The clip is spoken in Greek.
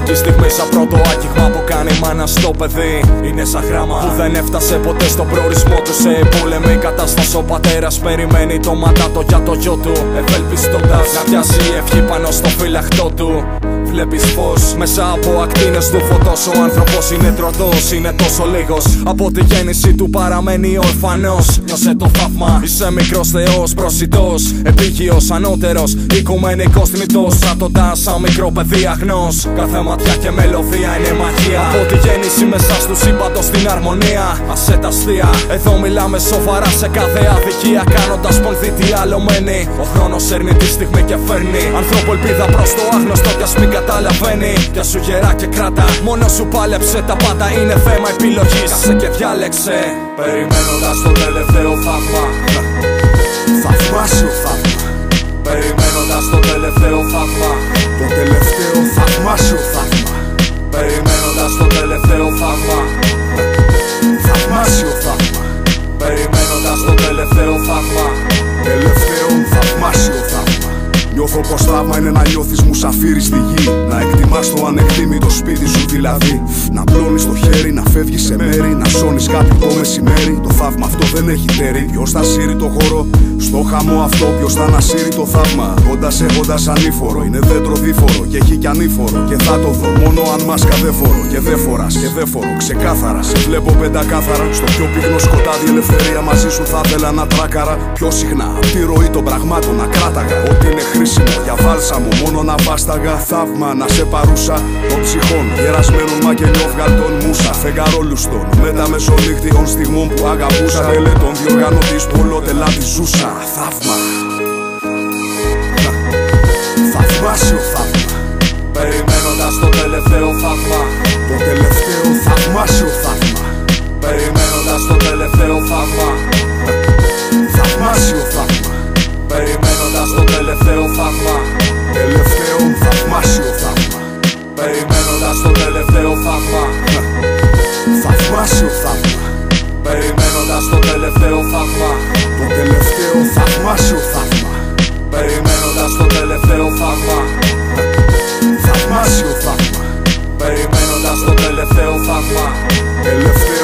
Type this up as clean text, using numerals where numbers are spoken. εκεί στιγμή σαν πρώτο άγγιγμα που κάνει μάνα στο παιδί. Είναι σαν γράμμα που δεν έφτασε ποτέ στον προορισμό του. Σε πόλεμη κατάσταση ο πατέρας περιμένει το ματάτο για το γιο του, ευελπιστώντας να πιάσει ευχή πάνω στο φυλαχτό του. Βλέπεις φως μέσα από ακτίνες του φωτός. Ο άνθρωπος είναι τροτός, είναι τόσο λίγος. Από τη γέννηση του παραμένει ορφανός. Νιώσε το θαύμα, είσαι μικρός θεός, προσιτός, επίγειος, ανώτερος, οικουμενικός θνητός. Κρατώντας σαν μικρό παιδί αγνός, κάθε ματιά και μελωδία είναι μαγεία. Από τη γέννηση μέσα στου σύμπαντος την αρμονία. Ασέ τα αστεία, εδώ μιλάμε σοβαρά σε κάθε αδικία. Κάνοντας πονδύ τι άλλο μένει. Ο χρόνος έρνει τη στιγμή και φέρνει ανθρώπου ελπίδα προς το άγνωστο. Καταλαβαίνει, για σου γερά και κράτα. Μόνο σου πάλεψε, τα πάντα είναι θέμα επιλογής. Κάσε και διάλεξε, περιμένοντας το τελευταίο θαύμα. Θαυμάσιο θαύμα. Περιμένοντας το τελευταίο θαύμα. Το τελευταίο θαυμάσιο θαύμα. Περιμένοντας το τελευταίο θαύμα. Θαυμάσιο θαύμα. Περιμένοντας το τελευταίο θαύμα. Τελευταίο θαυμάσιο θαύμα. Νιώθω πως θαύμα είναι να νιώθεις μουσαφίρι στη γη. Να εκτιμάς το ανεκτήμητο σπίτι σου δηλαδή. Να πλώνεις το χέρι, να φεύγεις σε μέρη. Να σώνεις κάτι το μεσημέρι. Το θαύμα αυτό δεν έχει τέρι. Ποιος θα σύρει το χώρο στο χαμό αυτό, ποιος θα ανασύρει το θαύμα. Όντας έχοντας ανήφορο, είναι δέντρο δίφορο και έχει κι ανήφορο. Και θα το δω μόνο αν μάσκα δεν φορώ. Και δεν φοράς και δεν φορώ ξεκάθαρα. Σε βλέπω πεντακάθαρα στο πιο πυκνό σκοτάδι. Ελευθερία μαζί σου θα θέλα να τράκαρα. Πιο συχνά απ' τη ροή των πραγμάτων να κράταγα. Ό,τι είναι χρήσιμο. Για βάλσα μου μόνο να βάσταγα. Θαύμα να σε παρούσα των ψυχών. Γερασμένων μακελιόβγαλτων μουσα. Φεγγαρόλουστων μεταμεσονύχτιων στιγμών που αγαπούσα. Τελετών διοργανωτής που ολότελα τη ζούσα. Θαύμα. Θαυμάσιο θαύμα. Περιμένοντας το τελευταίο θαύμα. Το τελευταίο θαυμάσιο θαύμα. Περιμένοντας το τελευταίο θαύμα. Θαυμάσιο θαύμα. Περιμένοντας το τελευταίο θαύμα. Τελευταίο θαυμάσιο θαύμα. Περιμένοντας το τελευταίο θαύμα. Θαυμάσιο θαύμα. Περιμένοντας το τελευταίο θαύμα. Το τελευταίο θαυμάσιο θαύμα. Περιμένοντας το τελευταίο θαύμα. Θαυμάσιο θαύμα. Περιμένοντας το τελευταίο θαύμα.